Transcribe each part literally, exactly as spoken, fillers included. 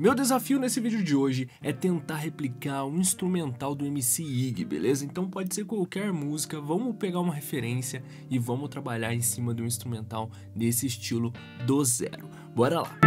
Meu desafio nesse vídeo de hoje é tentar replicar um instrumental do M C I G, beleza? Então pode ser qualquer música, vamos pegar uma referência e vamos trabalhar em cima de um instrumental desse estilo do zero. Bora lá!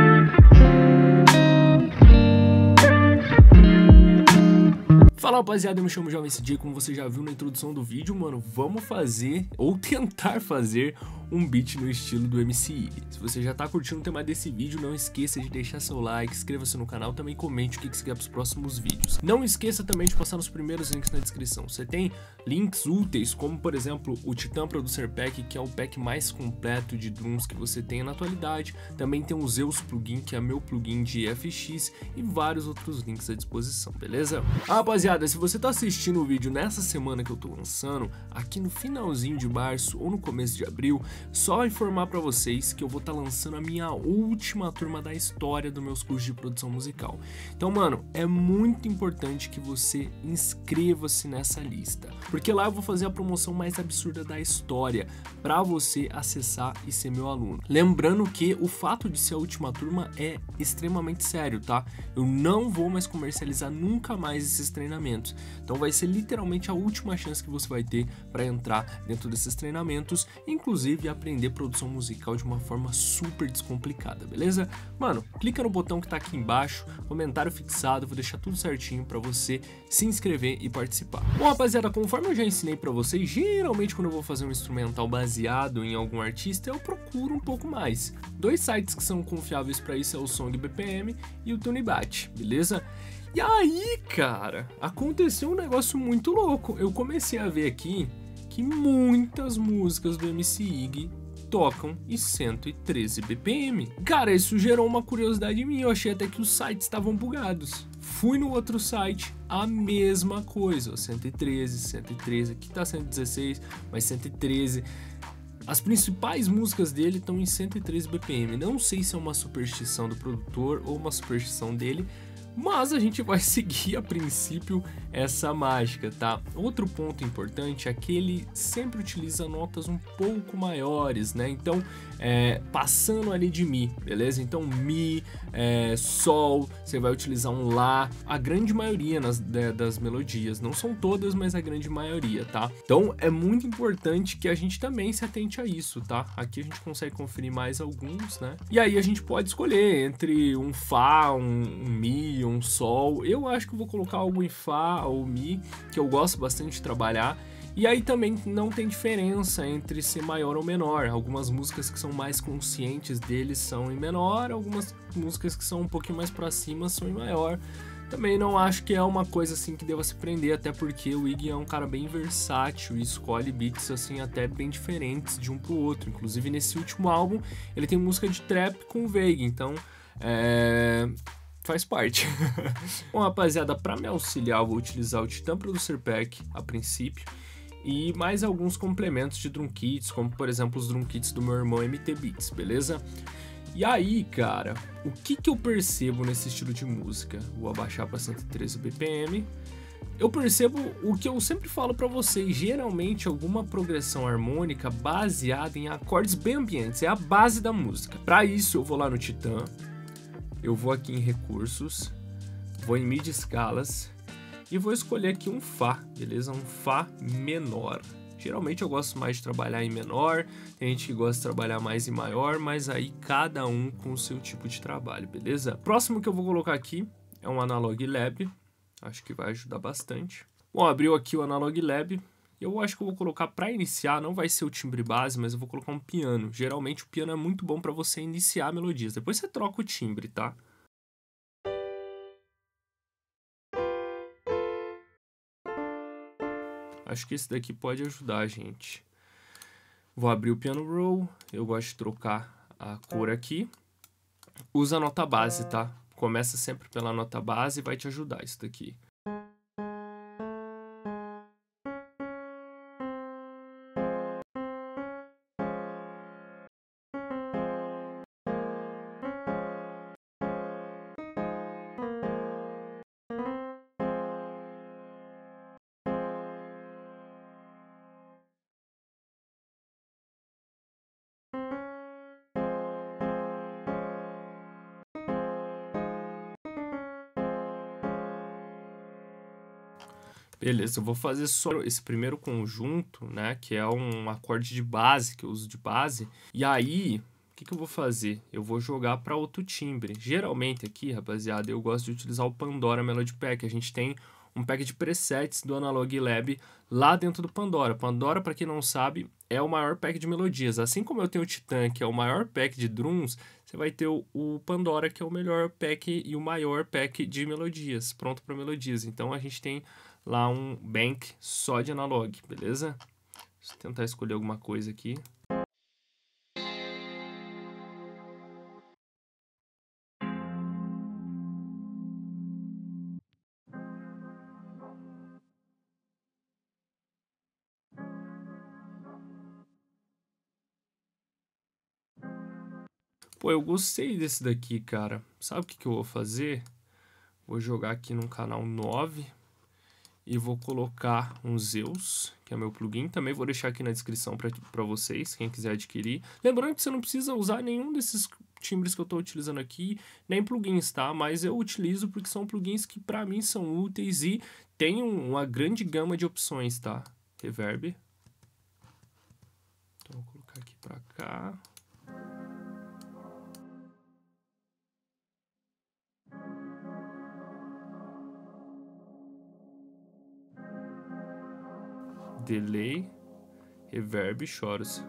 Fala rapaziada, eu me chamo Jovem C J, como você já viu na introdução do vídeo, mano, vamos fazer, ou tentar fazer, um beat no estilo do M C I G. Se você já tá curtindo o tema desse vídeo, não esqueça de deixar seu like, inscreva-se no canal, também comente o que você quer pros próximos vídeos. Não esqueça também de passar nos primeiros links na descrição. Você tem links úteis, como por exemplo, o Titan Producer Pack, que é o pack mais completo de drums que você tem na atualidade. Também tem o Zeus Plugin, que é meu plugin de F X, e vários outros links à disposição, beleza? Ah, rapaziada, se você está assistindo o vídeo nessa semana que eu estou lançando, aqui no finalzinho de março ou no começo de abril, só informar para vocês que eu vou estar tá lançando a minha última turma da história dos meus cursos de produção musical. Então, mano, é muito importante que você inscreva-se nessa lista, porque lá eu vou fazer a promoção mais absurda da história para você acessar e ser meu aluno. Lembrando que o fato de ser a última turma é extremamente sério, tá? Eu não vou mais comercializar nunca mais esses treinamentos. Então vai ser literalmente a última chance que você vai ter para entrar dentro desses treinamentos, inclusive aprender produção musical de uma forma super descomplicada, beleza? Mano, clica no botão que tá aqui embaixo, comentário fixado, vou deixar tudo certinho para você se inscrever e participar. Bom, rapaziada, conforme eu já ensinei para vocês, geralmente quando eu vou fazer um instrumental baseado em algum artista, eu procuro um pouco mais. Dois sites que são confiáveis para isso é o Song B P M e o TuneBat, beleza? E aí, cara, aconteceu um negócio muito louco. Eu comecei a ver aqui que muitas músicas do M C I G tocam em cento e treze B P M. Cara, isso gerou uma curiosidade em mim. Eu achei até que os sites estavam bugados. Fui no outro site, a mesma coisa. cento e treze, cento e treze, aqui tá cento e dezesseis, mas cento e treze... As principais músicas dele estão em cento e treze B P M. Não sei se é uma superstição do produtor ou uma superstição dele, mas a gente vai seguir a princípio essa mágica, tá? Outro ponto importante é que ele sempre utiliza notas um pouco maiores, né? Então, é, passando ali de Mi, beleza? Então, Mi, é, Sol, você vai utilizar um Lá. A grande maioria nas, de, das melodias, não são todas, mas a grande maioria, tá? Então, é muito importante que a gente também se atente a isso, tá? Aqui a gente consegue conferir mais alguns, né? E aí a gente pode escolher entre um Fá, um, um Mi, um Sol. Eu acho que vou colocar algo em Fá ou Mi, que eu gosto bastante de trabalhar. E aí também não tem diferença entre ser maior ou menor. Algumas músicas que são mais conscientes deles são em menor, algumas músicas que são um pouquinho mais pra cima são em maior. Também não acho que é uma coisa assim que deva se prender, até porque o I G é um cara bem versátil e escolhe beats assim até bem diferentes de um pro outro. Inclusive nesse último álbum ele tem música de trap com o Veiga, então é... faz parte. Bom, rapaziada, para me auxiliar eu vou utilizar o Titan Producer Pack a princípio e mais alguns complementos de drum kits, como por exemplo os drum kits do meu irmão M T Beats, beleza? E aí, cara, o que que eu percebo nesse estilo de música? Vou abaixar para cento e treze B P M. Eu percebo o que eu sempre falo para vocês, geralmente alguma progressão harmônica baseada em acordes bem ambientes, é a base da música. Para isso eu vou lá no Titan, eu vou aqui em recursos, vou em midi escalas e vou escolher aqui um Fá, beleza? Um Fá menor. Geralmente eu gosto mais de trabalhar em menor, tem gente que gosta de trabalhar mais em maior, mas aí cada um com o seu tipo de trabalho, beleza? Próximo que eu vou colocar aqui é um Analog Lab, acho que vai ajudar bastante. Bom, abriu aqui o Analog Lab. Eu acho que eu vou colocar para iniciar, não vai ser o timbre base, mas eu vou colocar um piano. Geralmente o piano é muito bom para você iniciar melodias. Depois você troca o timbre, tá? Acho que esse daqui pode ajudar a gente. Vou abrir o piano roll. Eu gosto de trocar a cor aqui. Usa a nota base, tá? Começa sempre pela nota base e vai te ajudar isso daqui. Beleza, eu vou fazer só esse primeiro conjunto, né? Que é um acorde de base, que eu uso de base. E aí, o que, que eu vou fazer? Eu vou jogar para outro timbre. Geralmente aqui, rapaziada, eu gosto de utilizar o Pandora Melody Pack. A gente tem um pack de presets do Analog Lab lá dentro do Pandora. Pandora, para quem não sabe, é o maior pack de melodias. Assim como eu tenho o Titan, que é o maior pack de drums, você vai ter o, o Pandora, que é o melhor pack e o maior pack de melodias, pronto para melodias. Então a gente tem lá um bank só de analog, beleza? Deixa eu tentar escolher alguma coisa aqui. Pô, eu gostei desse daqui, cara. Sabe o que, que eu vou fazer? Vou jogar aqui no canal nove e vou colocar um Zeus, que é meu plugin. Também vou deixar aqui na descrição para vocês, quem quiser adquirir. Lembrando que você não precisa usar nenhum desses timbres que eu estou utilizando aqui, nem plugins, tá? Mas eu utilizo porque são plugins que para mim são úteis e tem uma grande gama de opções, tá? Reverb. Então vou colocar aqui para cá. Delay, reverb e choros.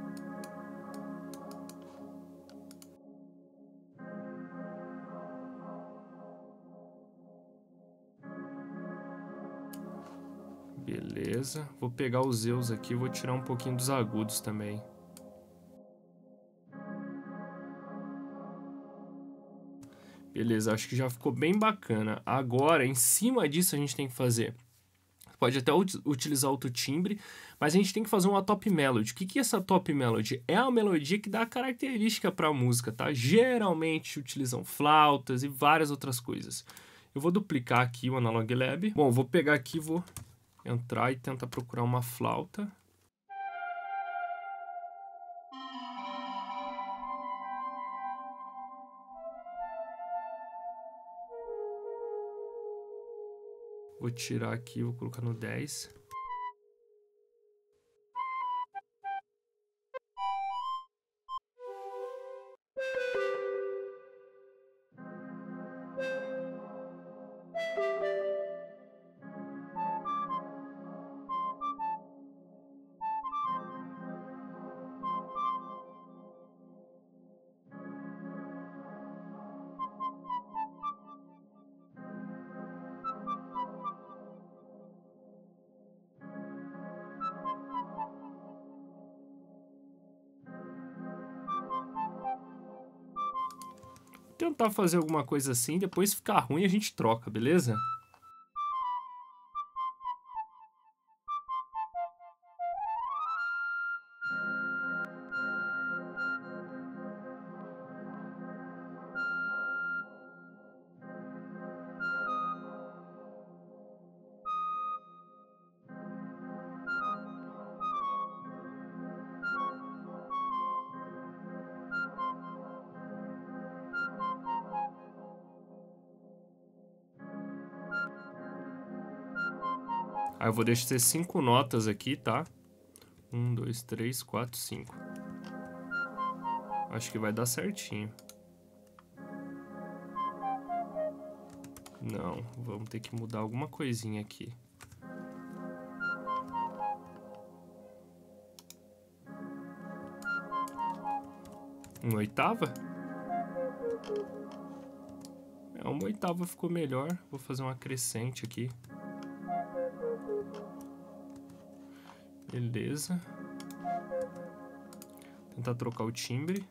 Beleza. Vou pegar os Zeus aqui e vou tirar um pouquinho dos agudos também. Beleza, acho que já ficou bem bacana. Agora, em cima disso, a gente tem que fazer... Pode até utilizar outro timbre, mas a gente tem que fazer uma top melody. O que, que é essa top melody? É a melodia que dá característica para a música, tá? Geralmente utilizam flautas e várias outras coisas. Eu vou duplicar aqui o Analog Lab. Bom, vou pegar aqui, vou entrar e tentar procurar uma flauta. Vou tirar aqui, vou colocar no dez. Tentar fazer alguma coisa assim, depois se ficar ruim a gente troca, beleza? Aí eu vou deixar cinco notas aqui, tá? um, dois, três, quatro, cinco. Acho que vai dar certinho. Não, vamos ter que mudar alguma coisinha aqui. Uma oitava? É, uma oitava ficou melhor. Vou fazer uma crescente aqui. Beleza. Tentar trocar o timbre.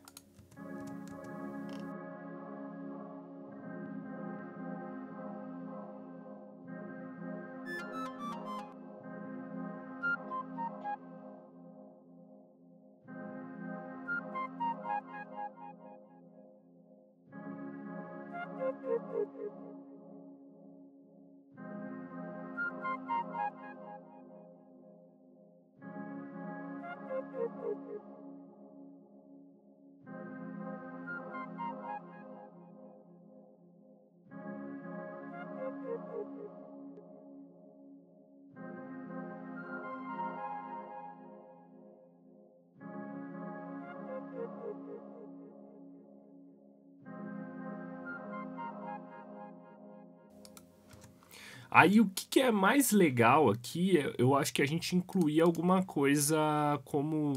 Aí o que, que é mais legal aqui, eu acho que a gente incluir alguma coisa como,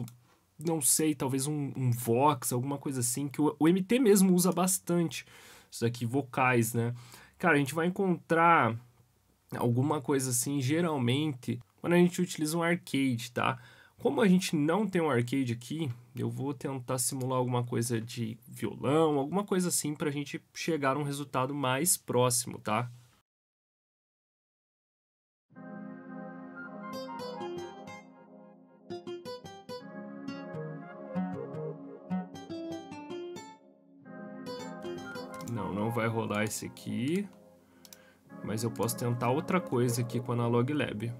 não sei, talvez um, um vox, alguma coisa assim, que o, o M T mesmo usa bastante, isso aqui, vocais, né? Cara, a gente vai encontrar alguma coisa assim, geralmente, quando a gente utiliza um arcade, tá? Como a gente não tem um arcade aqui, eu vou tentar simular alguma coisa de violão, alguma coisa assim, pra gente chegar a um resultado mais próximo, tá? Não, não vai rolar esse aqui, mas eu posso tentar outra coisa aqui com a Analog Lab.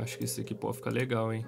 Acho que esse aqui pode ficar legal, hein?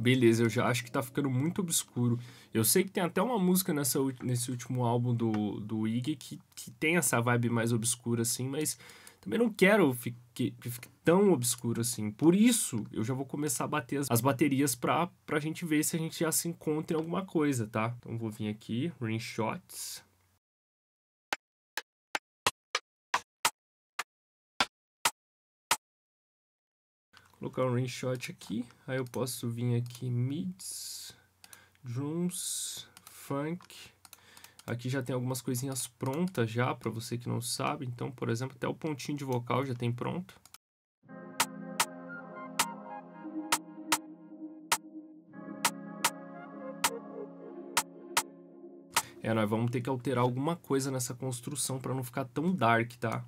Beleza, eu já acho que tá ficando muito obscuro. Eu sei que tem até uma música nessa, nesse último álbum do, do I G que, que tem essa vibe mais obscura assim, mas também não quero que fique, fique tão obscuro assim. Por isso, eu já vou começar a bater as, as baterias pra, pra gente ver se a gente já se encontra em alguma coisa, tá? Então vou vir aqui, Ring Shots. Vou colocar um ring shot aqui, aí eu posso vir aqui mids, drums, funk. Aqui já tem algumas coisinhas prontas já, para você que não sabe. Então, por exemplo, até o pontinho de vocal já tem pronto. É, nós vamos ter que alterar alguma coisa nessa construção para não ficar tão dark, tá?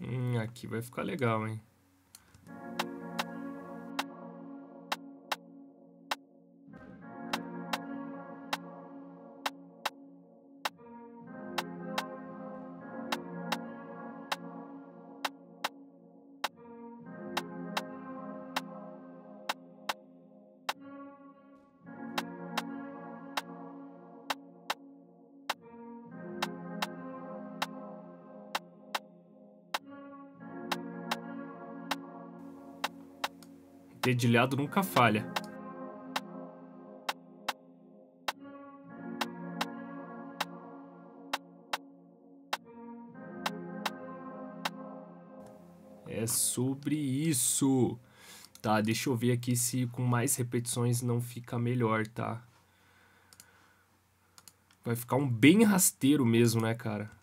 Hum, aqui vai ficar legal, hein? Dedilhado nunca falha. É sobre isso. Tá, deixa eu ver aqui se com mais repetições não fica melhor, tá? Vai ficar um bem rasteiro mesmo, né, cara?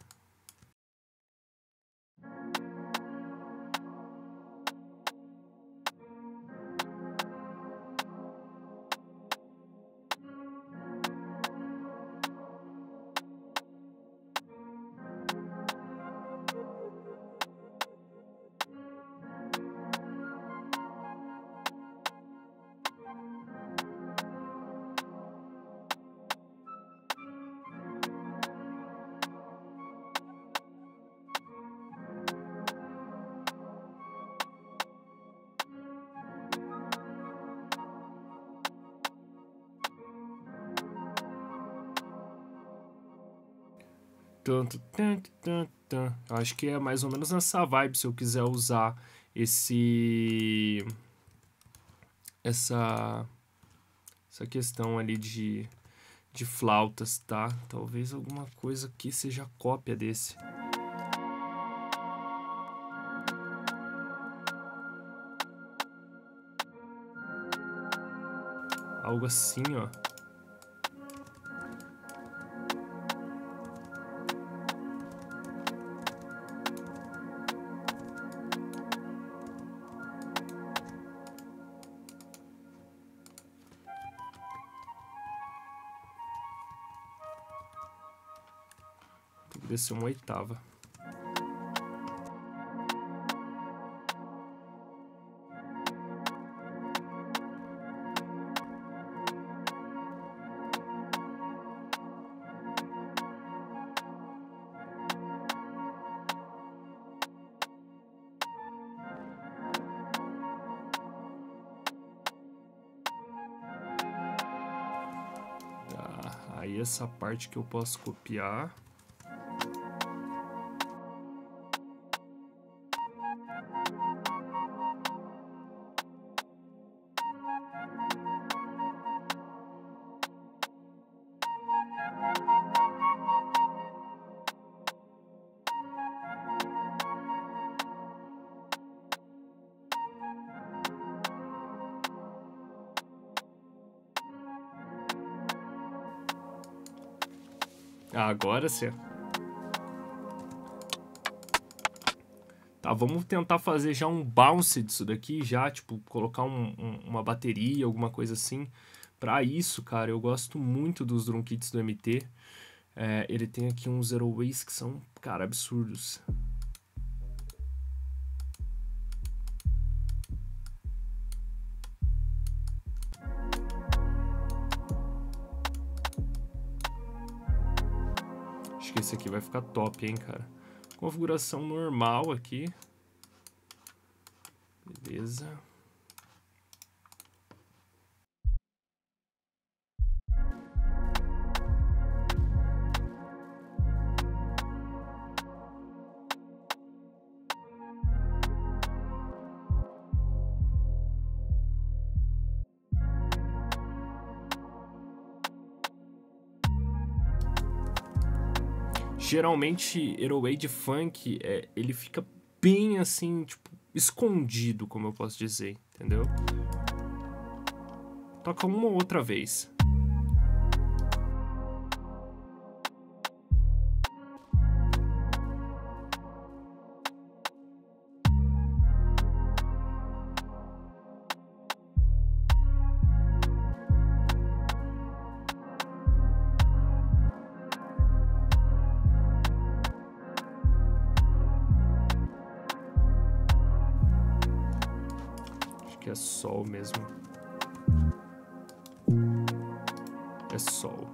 Tanto, tanto, tanto, tanto. Acho que é mais ou menos nessa vibe. Se eu quiser usar esse essa essa questão ali de de flautas, tá? Talvez alguma coisa aqui seja cópia desse. Algo assim, ó. Descer uma oitava. Tá, aí essa parte que eu posso copiar. Agora sim. Tá, vamos tentar fazer já um bounce disso daqui, já, tipo, colocar um, um, uma bateria, alguma coisa assim. Pra isso, cara, eu gosto muito dos drum kits do M T. É, ele tem aqui uns zero waste que são, cara, absurdos. Esse aqui vai ficar top, hein, cara. Configuração normal aqui. Beleza. Geralmente, Aerowade Funk, é, ele fica bem assim, tipo, escondido, como eu posso dizer, entendeu? Toca uma ou outra vez. Que é sol mesmo. É sol.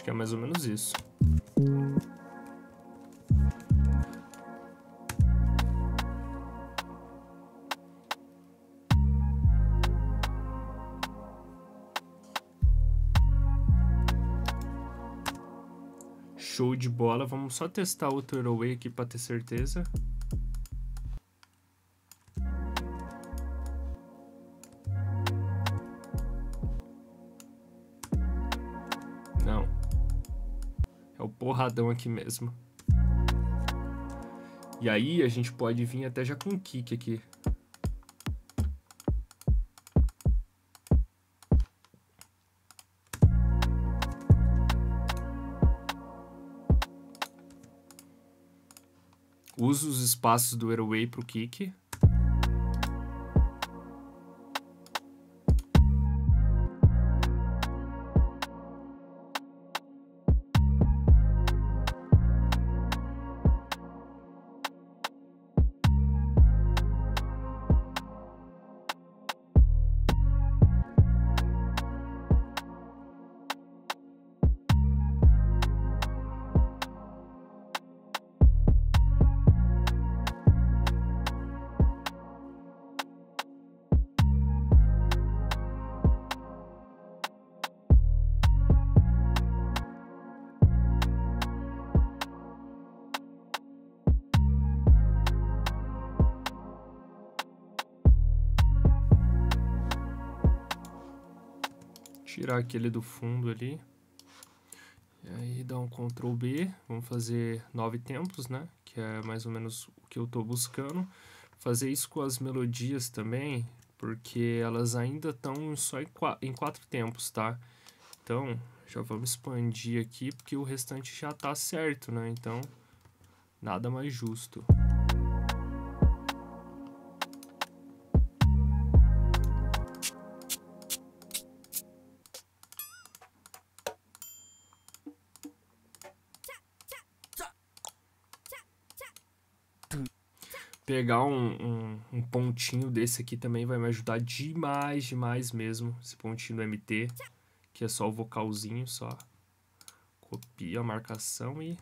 Acho que é mais ou menos isso. Show de bola, vamos só testar o Throwaway aqui para ter certeza. Não, é o porradão aqui mesmo. E aí a gente pode vir até já com kick aqui. Uso os espaços do Airway para o kick. Tirar aquele do fundo ali. E aí dá um Ctrl B. Vamos fazer nove tempos, né? Que é mais ou menos o que eu tô buscando. Fazer isso com as melodias também, porque elas ainda estão só em quatro, em quatro tempos, tá? Então, já vamos expandir aqui, porque o restante já tá certo, né? Então, nada mais justo. Pegar um, um, um pontinho desse aqui também vai me ajudar demais, demais mesmo. Esse pontinho do M T, que é só o vocalzinho, só copia a marcação e...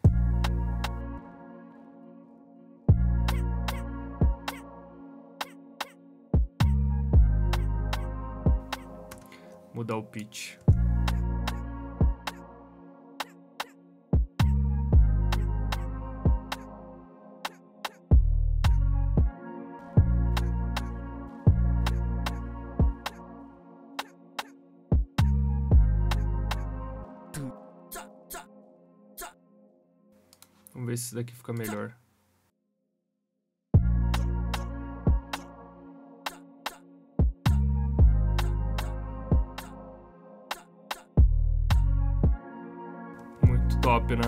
mudar o pitch. Vamos ver se isso daqui fica melhor. Muito top, né?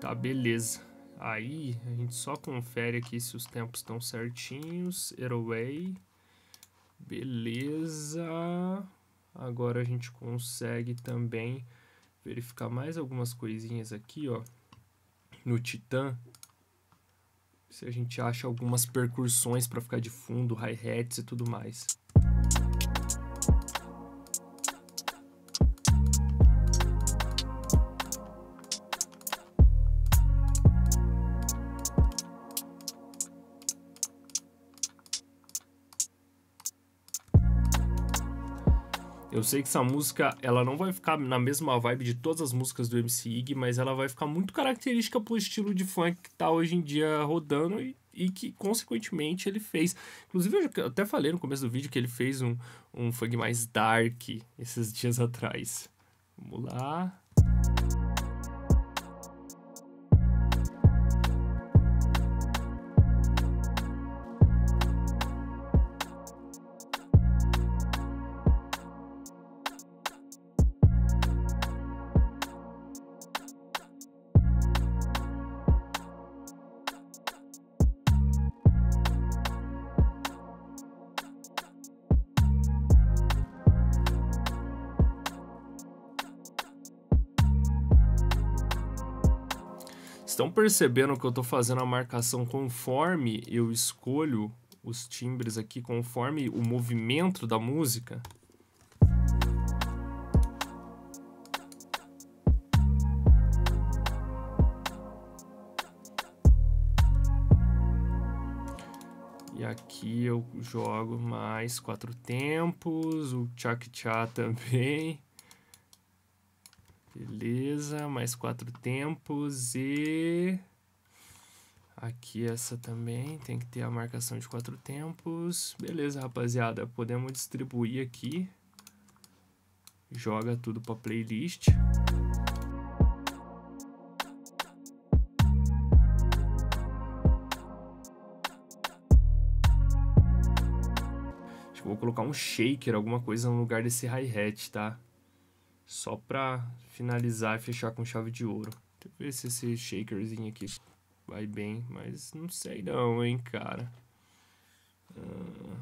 Tá, beleza. Aí a gente só confere aqui se os tempos estão certinhos. Airway. Beleza, agora a gente consegue também verificar mais algumas coisinhas aqui, ó, no Titan, se a gente acha algumas percussões para ficar de fundo, hi-hats e tudo mais. Eu sei que essa música, ela não vai ficar na mesma vibe de todas as músicas do M C I G, mas ela vai ficar muito característica pro estilo de funk que tá hoje em dia rodando e, e que, consequentemente, ele fez. Inclusive, eu até falei no começo do vídeo que ele fez um, um funk mais dark esses dias atrás. Vamos lá... Estão percebendo que eu estou fazendo a marcação conforme eu escolho os timbres aqui conforme o movimento da música. E aqui eu jogo mais quatro tempos, o tchá-tchá também. Beleza, mais quatro tempos e... Aqui essa também tem que ter a marcação de quatro tempos. Beleza, rapaziada, podemos distribuir aqui. Joga tudo para playlist. Acho que vou colocar um shaker, alguma coisa no lugar desse hi-hat, tá? Só pra finalizar e fechar com chave de ouro. Deixa eu ver se esse shakerzinho aqui vai bem, mas não sei não, hein, cara. Uh...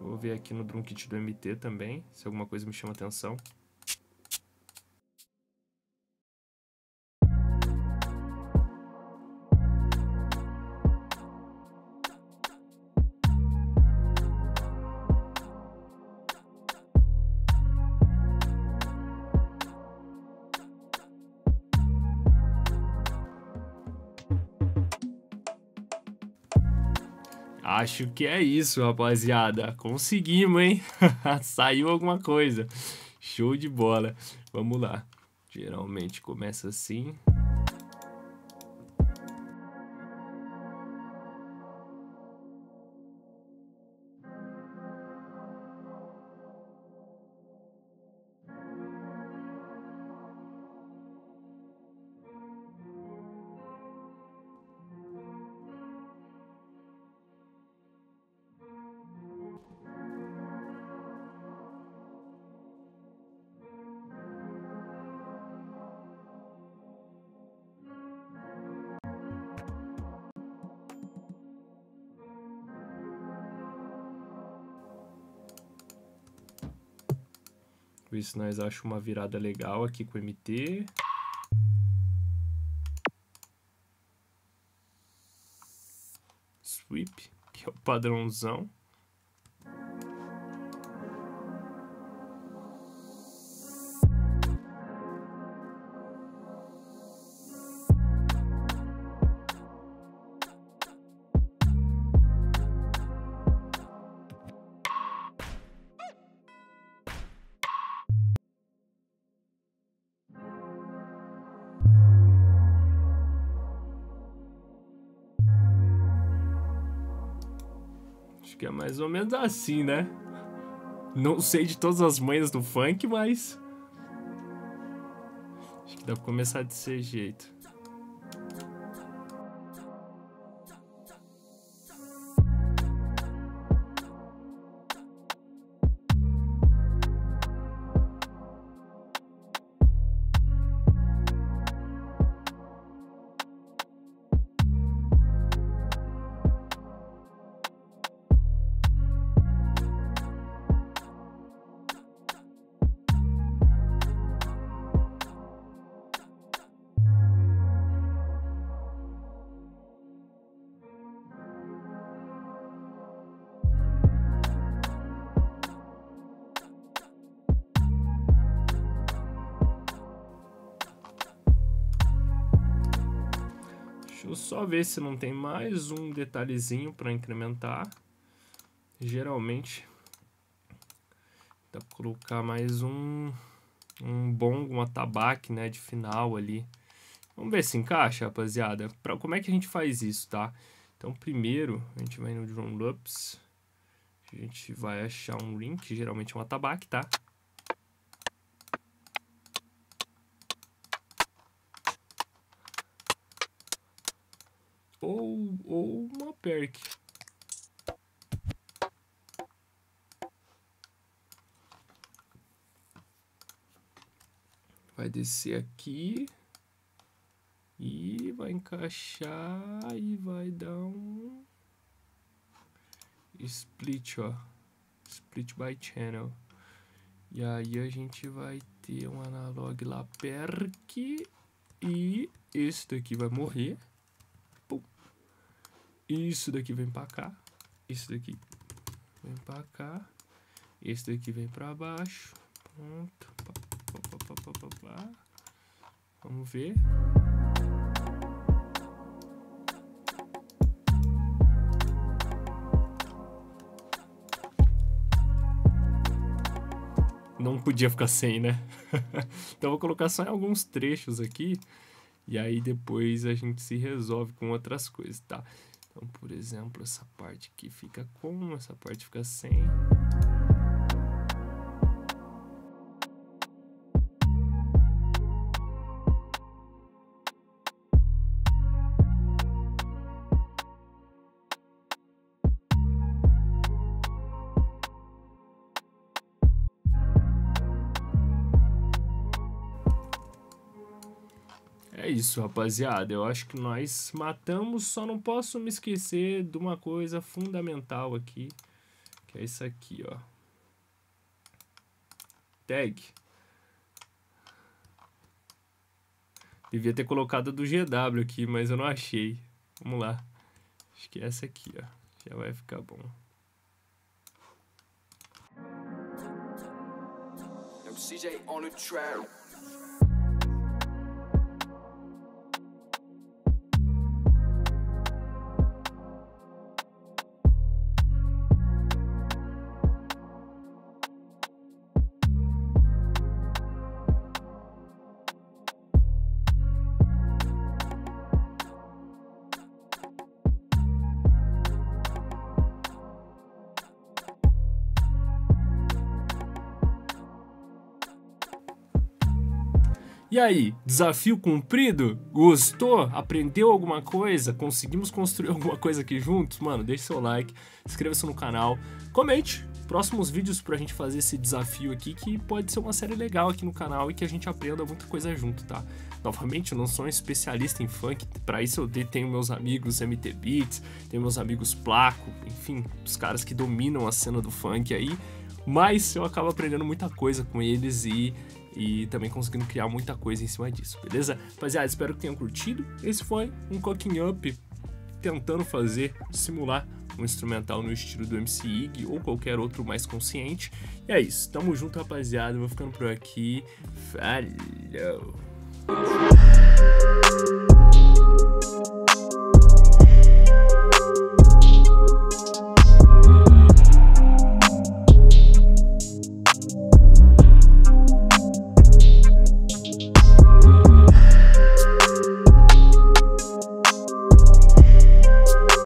Vou ver aqui no drum kit do M T também, se alguma coisa me chama atenção. Acho que é isso, rapaziada. Conseguimos, hein? Saiu alguma coisa. Show de bola. Vamos lá. Geralmente começa assim. Ver se nós achamos uma virada legal aqui com o M T. Sweep, que é o padrãozão. Acho que é mais ou menos assim, né? Não sei de todas as manhas do funk, mas... Acho que dá pra começar desse jeito. Deixa eu só ver se não tem mais um detalhezinho para incrementar. Geralmente dá para colocar mais um um bongo, um atabaque, né, de final ali. Vamos ver se encaixa, rapaziada. Pra, como é que a gente faz isso, tá? Então primeiro a gente vai no drum loops, a gente vai achar um ring, que geralmente é um atabaque, tá? Ou, ou uma perk. Vai descer aqui e vai encaixar e vai dar um split, ó. Split by channel. E aí a gente vai ter um Analog Lab perk. E esse daqui vai morrer. Pum. Isso daqui vem pra cá. Isso daqui vem pra cá. Esse daqui vem pra baixo. Pronto. Pá, pá, pá, pá, pá, pá. Vamos ver. Não podia ficar sem, né? Então eu vou colocar só em alguns trechos aqui. E aí depois a gente se resolve com outras coisas, tá? Então, por exemplo, essa parte aqui fica com, essa parte fica sem. É isso, rapaziada, eu acho que nós matamos, só não posso me esquecer de uma coisa fundamental aqui, que é isso aqui, ó, tag. Devia ter colocado do G W aqui, mas eu não achei. Vamos lá, acho que é essa aqui, ó, já vai ficar bom. M C I G on the trail. E aí, desafio cumprido? Gostou? Aprendeu alguma coisa? Conseguimos construir alguma coisa aqui juntos? Mano, deixe seu like, inscreva-se no canal, comente próximos vídeos pra gente fazer esse desafio aqui, que pode ser uma série legal aqui no canal e que a gente aprenda muita coisa junto, tá? Novamente, eu não sou um especialista em funk, pra isso eu tenho meus amigos M T Beats, tenho meus amigos Placo, enfim, os caras que dominam a cena do funk aí, mas eu acabo aprendendo muita coisa com eles e... E também conseguindo criar muita coisa em cima disso, beleza? Rapaziada, espero que tenham curtido. Esse foi um cooking up tentando fazer, simular um instrumental no estilo do M C I G ou qualquer outro mais consciente. E é isso, tamo junto, rapaziada. Vou ficando por aqui. Falou!